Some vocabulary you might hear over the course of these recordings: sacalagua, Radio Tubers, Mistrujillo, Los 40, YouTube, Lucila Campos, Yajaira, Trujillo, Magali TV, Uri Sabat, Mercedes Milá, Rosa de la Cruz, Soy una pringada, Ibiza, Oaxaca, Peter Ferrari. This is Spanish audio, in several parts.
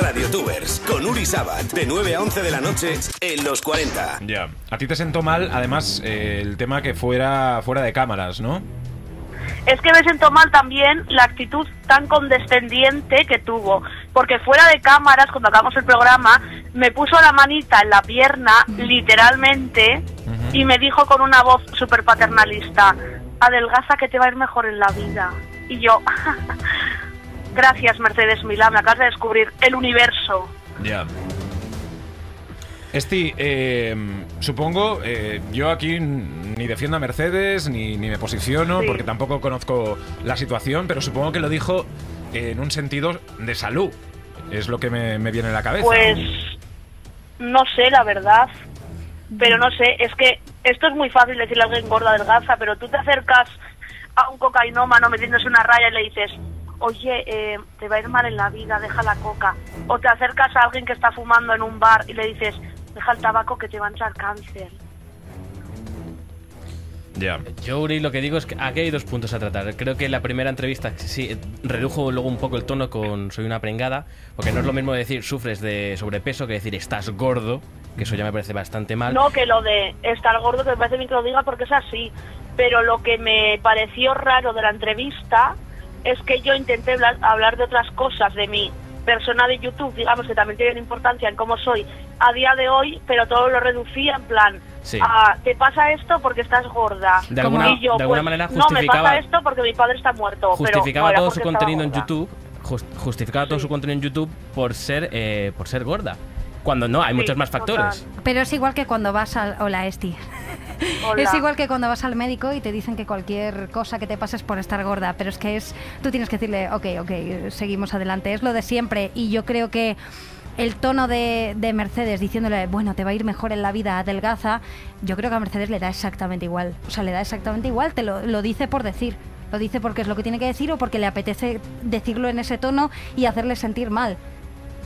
Radio Tubers con Uri Sabat, de 9 a 11 de la noche en Los 40. Ya, a ti te sentó mal, además, el tema que fuera de cámaras, ¿no? Es que me sentó mal también la actitud tan condescendiente que tuvo, porque fuera de cámaras, cuando acabamos el programa, me puso la manita en la pierna, literalmente, y me dijo con una voz súper paternalista: adelgaza que te va a ir mejor en la vida. Y yo, gracias Mercedes Milá, me acabas de descubrir el universo. Ya. Esti, supongo, yo aquí ni defiendo a Mercedes, ni me posiciono, sí, porque tampoco conozco la situación, pero supongo que lo dijo en un sentido de salud, es lo que me viene a la cabeza. Pues no sé, la verdad, pero no sé, es que esto es muy fácil decirle a alguien gorda, adelgaza, pero tú te acercas a un cocainómano metiéndose una raya y le dices: oye, te va a ir mal en la vida, deja la coca. O te acercas a alguien que está fumando en un bar y le dices: deja el tabaco que te va a entrar cáncer. Ya. Yo, Uri, lo que digo es que aquí hay dos puntos a tratar. Creo que la primera entrevista sí redujo luego un poco el tono con Soy una pringada, porque no es lo mismo decir sufres de sobrepeso que decir estás gordo, que eso ya me parece bastante mal. No, que lo de estar gordo, que me parece bien que lo diga porque es así, pero lo que me pareció raro de la entrevista es que yo intenté hablar de otras cosas, de mi persona de YouTube, digamos, que también tienen importancia en cómo soy a día de hoy, pero todo lo reducía en plan, sí, a, te pasa esto porque estás gorda. De alguna, y yo, de alguna manera justificaba, no, me pasa esto porque mi padre está muerto. Justificaba pero, todo su contenido en YouTube, justificaba todo su contenido en YouTube por ser gorda. Cuando no, hay muchos más factores. Total. Pero es igual que cuando vas al... Hola, Esti. Hola. Es igual que cuando vas al médico y te dicen que cualquier cosa que te pase es por estar gorda, pero es que es... Tú tienes que decirle, ok, seguimos adelante. Es lo de siempre, y yo creo que el tono de Mercedes diciéndole, bueno, te va a ir mejor en la vida, adelgaza, yo creo que a Mercedes le da exactamente igual. O sea, le da exactamente igual, te lo dice por decir. Lo dice porque es lo que tiene que decir o porque le apetece decirlo en ese tono y hacerle sentir mal.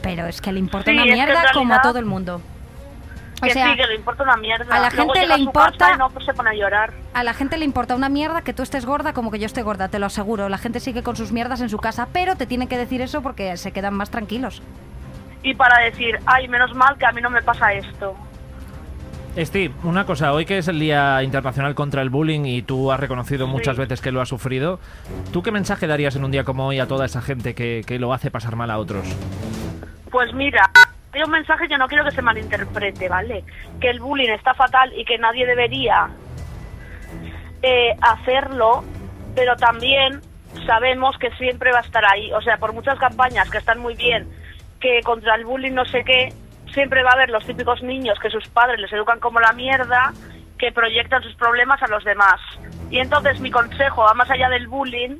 Pero es que le importa una mierda, realidad, como a todo el mundo. O sea, sí, que le importa una mierda. A la gente le importa. Y no, pues se pone a llorar. A la gente le importa una mierda que tú estés gorda como que yo esté gorda, te lo aseguro. La gente sigue con sus mierdas en su casa, pero te tienen que decir eso porque se quedan más tranquilos. Y para decir, ay, menos mal que a mí no me pasa esto. Steve, una cosa, hoy que es el Día Internacional contra el Bullying y tú has reconocido muchas veces que lo has sufrido, ¿tú qué mensaje darías en un día como hoy a toda esa gente que lo hace pasar mal a otros? Pues mira, hay un mensaje que no quiero que se malinterprete, ¿vale? Que el bullying está fatal y que nadie debería hacerlo, pero también sabemos que siempre va a estar ahí. O sea, por muchas campañas que están muy bien, que contra el bullying no sé qué, siempre va a haber los típicos niños que sus padres les educan como la mierda, que proyectan sus problemas a los demás. Y entonces mi consejo va más allá del bullying,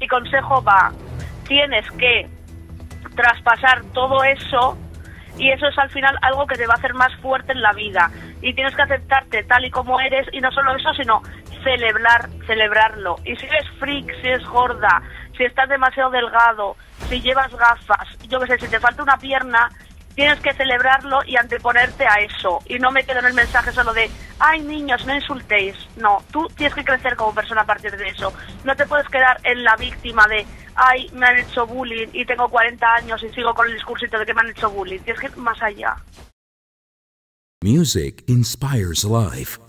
mi consejo va, tienes que traspasar todo eso, y eso es al final algo que te va a hacer más fuerte en la vida, y tienes que aceptarte tal y como eres, y no solo eso, sino celebrarlo, y si eres freak, si eres gorda, si estás demasiado delgado, si llevas gafas, yo qué sé, si te falta una pierna, tienes que celebrarlo y anteponerte a eso, y no me quedo en el mensaje solo de ay niños, no insultéis, no, tú tienes que crecer como persona a partir de eso, no te puedes quedar en la víctima de ay, me han hecho bullying y tengo 40 años y sigo con el discursito de que me han hecho bullying, tienes que ir más allá. Music inspires life.